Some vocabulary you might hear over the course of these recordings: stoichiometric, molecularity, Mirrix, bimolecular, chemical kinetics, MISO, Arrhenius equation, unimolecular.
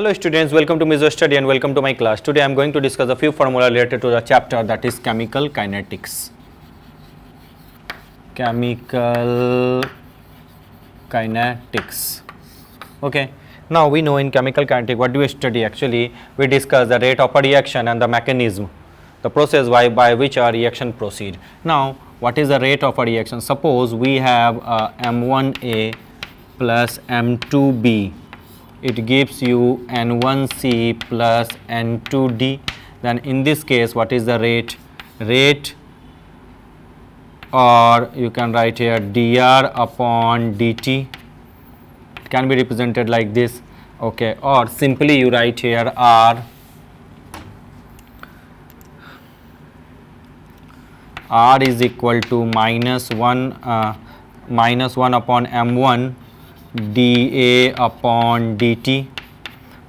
Hello students, welcome to MISO study and welcome to my class. Today I am going to discuss a few formula related to the chapter, that is chemical kinetics. Chemical kinetics. Okay. Now we know in chemical kinetics what do we study actually? We discuss the rate of a reaction and the mechanism, the process by which our reaction proceed. Now what is the rate of a reaction? Suppose we have M1A plus M2B. It gives you N1C plus N2D. Then in this case what is the rate? Rate, or you can write here dr upon dt, it can be represented like this, okay, or simply you write here r is equal to minus 1 upon m1 dA upon dt,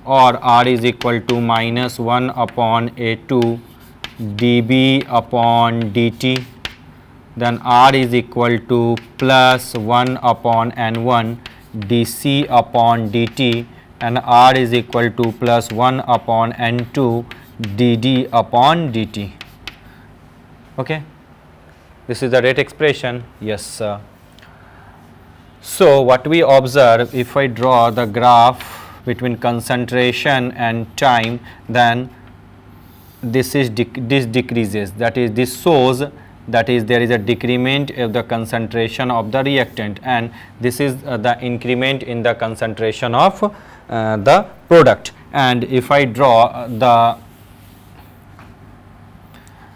or r is equal to minus 1 upon A2 dB upon dt. Then r is equal to plus 1 upon N1 dC upon dt, and r is equal to plus 1 upon N2 dD upon dt. Okay, this is the rate expression. Yes, sir. So what we observe, if I draw the graph between concentration and time, then this decreases, that is this shows that is there is a decrement of the concentration of the reactant, and this is the increment in the concentration of the product. And if I draw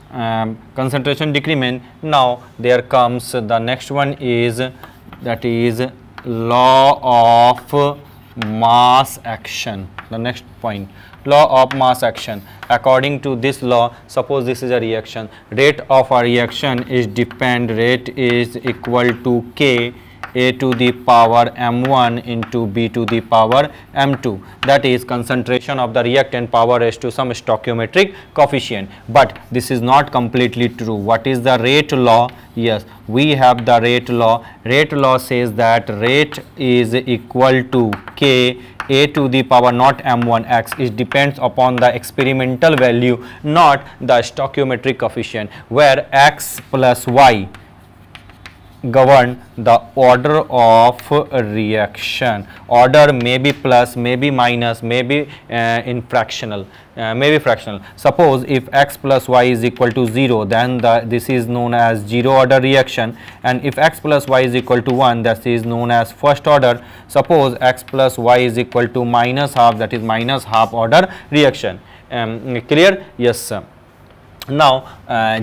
the concentration decrement, now there comes the next one is, that is law of mass action, the next point, law of mass action. According to this law, suppose this is a reaction, rate of a reaction is rate is equal to k a to the power m1 into b to the power m2, that is concentration of the reactant power raised to some stoichiometric coefficient. But this is not completely true. What is the rate law? Yes, we have the rate law. Rate law says that rate is equal to k a to the power, not m1x, it depends upon the experimental value, not the stoichiometric coefficient, where x plus y govern the order of reaction. Order may be plus, may be minus, may be fractional. Suppose if x plus y is equal to 0, then this is known as 0 order reaction, and if x plus y is equal to 1, that is known as first order. Suppose x plus y is equal to minus half, that is minus half order reaction. Clear? Yes, sir. Now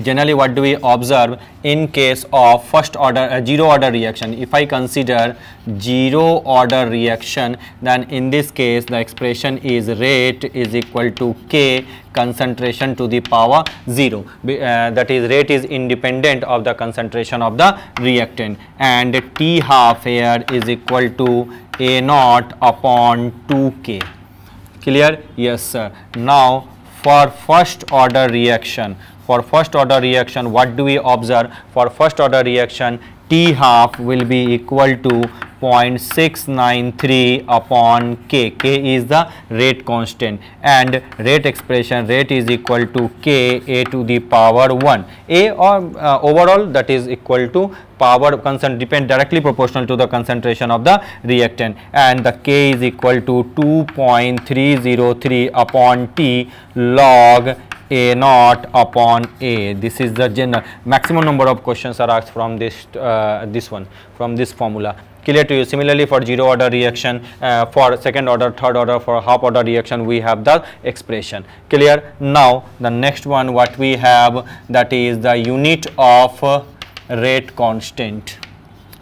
generally what do we observe in case of first order zero order reaction? If I consider zero order reaction, then in this case the expression is rate is equal to k concentration to the power 0, that is rate is independent of the concentration of the reactant, and t half here is equal to a naught upon 2k. Clear? Yes, sir. Now for first order reaction, what do we observe? For first order reaction, T half will be equal to 0.693 upon K. K is the rate constant, and rate expression, rate is equal to K A to the power 1. A or overall, that is equal to power depend directly proportional to the concentration of the reactant, and the K is equal to 2.303 upon T log A naught upon A. This is the general maximum number of questions are asked from this formula. Clear to you? Similarly for zero order reaction, for second order, third order, for half order reaction we have the expression. Clear? Now the next one what we have, that is the unit of rate constant,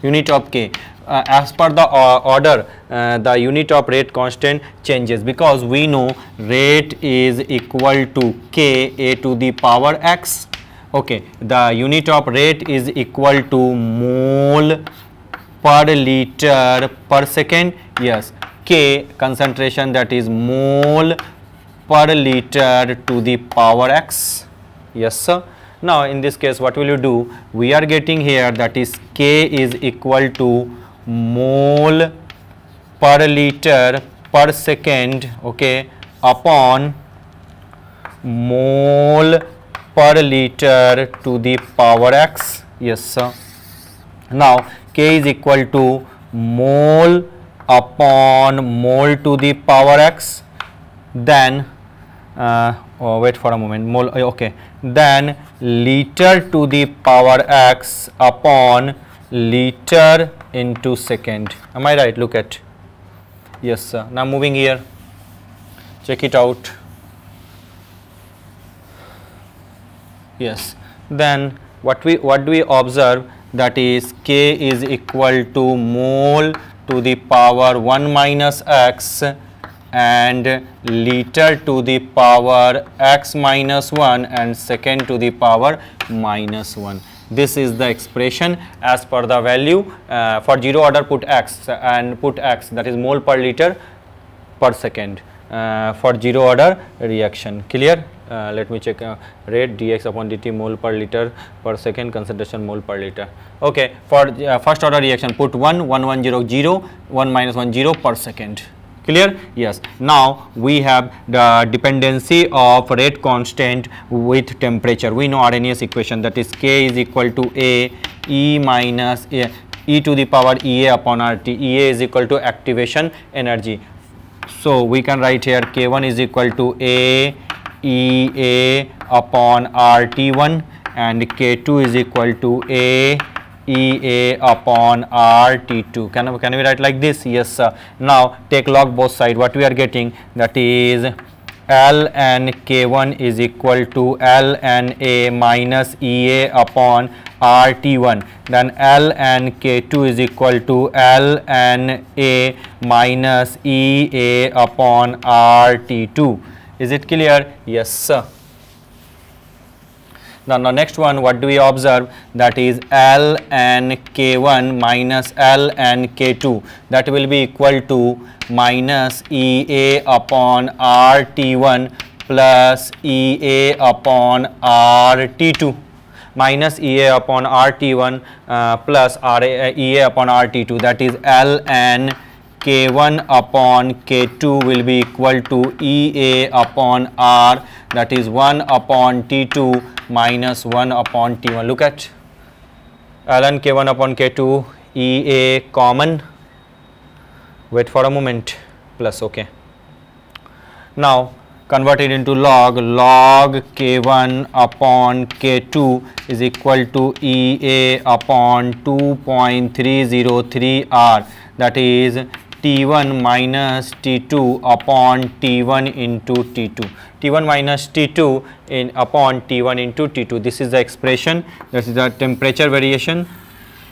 unit of K. As per the order, the unit of rate constant changes, because we know rate is equal to k a to the power x. Okay, the unit of rate is equal to mole per liter per second. Yes, k concentration, that is mole per liter to the power x. Yes, sir. Now in this case what will you do? We are getting here, that is k is equal to mole per liter per second, okay, upon mole per liter to the power x. Yes, sir. Now K is equal to mole upon mole to the power x, then oh, wait for a moment, mole, okay, then liter to the power x upon liter into second. Am I right? Look at, yes sir. Now moving here, check it out. Yes, then what do we observe, that is K is equal to mole to the power 1 minus x and liter to the power x minus 1 and second to the power minus 1. This is the expression as per the value for 0 order, put x and put x, that is mole per liter per second for 0 order reaction. Clear? Let me check rate dx upon dt mole per liter per second, concentration mole per liter. Okay, for first order reaction put 1 1 1 0 0 1 minus 1 0 per second. Clear? Yes. Now we have the dependency of rate constant with temperature. We know Arrhenius equation, that is K is equal to A E minus A, E to the power EA upon RT. EA is equal to activation energy. So we can write here K1 is equal to A EA upon RT1 and K2 is equal to A EA upon RT2. Can we write like this? Yes sir. Now take log both side. What we are getting, that is ln K1 is equal to ln A minus EA upon RT1, then ln K2 is equal to ln A minus EA upon RT2. Is it clear? Yes sir. Now, the next one, what do we observe, that is ln K1 minus ln K2, that will be equal to minus EA upon RT1 plus EA upon RT2, minus EA upon RT1 plus EA upon RT2, that is ln K1 upon K2 will be equal to EA upon R, that is 1 upon T2 minus 1 upon T1. Look at ln K1 upon K2, EA common, wait for a moment, plus, okay. Now converted into log, log K1 upon K2 is equal to EA upon 2.303 R, that is T1 minus T2 upon T1 into T2, T1 minus T2 in upon T1 into T2. This is the expression, this is the temperature variation.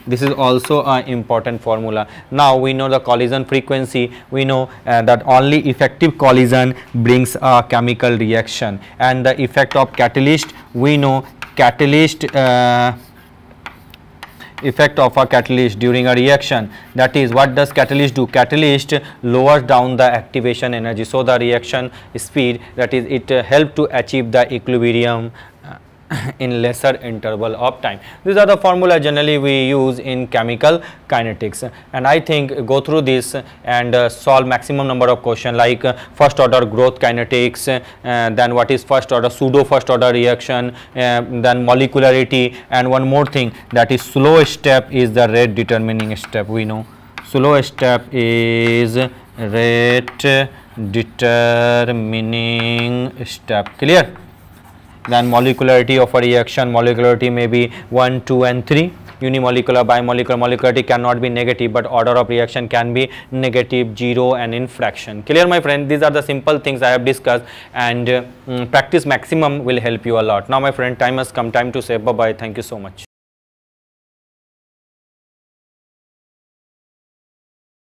This is also an important formula. Now we know the collision frequency, we know that only effective collision brings a chemical reaction, and the effect of catalyst, we know catalyst effect of a catalyst during a reaction, that is what does catalyst do, catalyst lowers down the activation energy, so the reaction speed, that is it helps to achieve the equilibrium in lesser interval of time. These are the formula generally we use in chemical kinetics, and I think go through this and solve maximum number of questions like first order growth kinetics, then what is first order, pseudo first order reaction, then molecularity, and one more thing, that is slow step is the rate determining step. We know slow step is rate determining step. Clear? Then molecularity of a reaction, molecularity may be 1, 2 and 3, unimolecular, bimolecular, molecularity cannot be negative, but order of reaction can be negative, 0 and in fraction. Clear my friend? These are the simple things I have discussed, and practice maximum will help you a lot. Now my friend, time has come, time to say bye bye, thank you so much.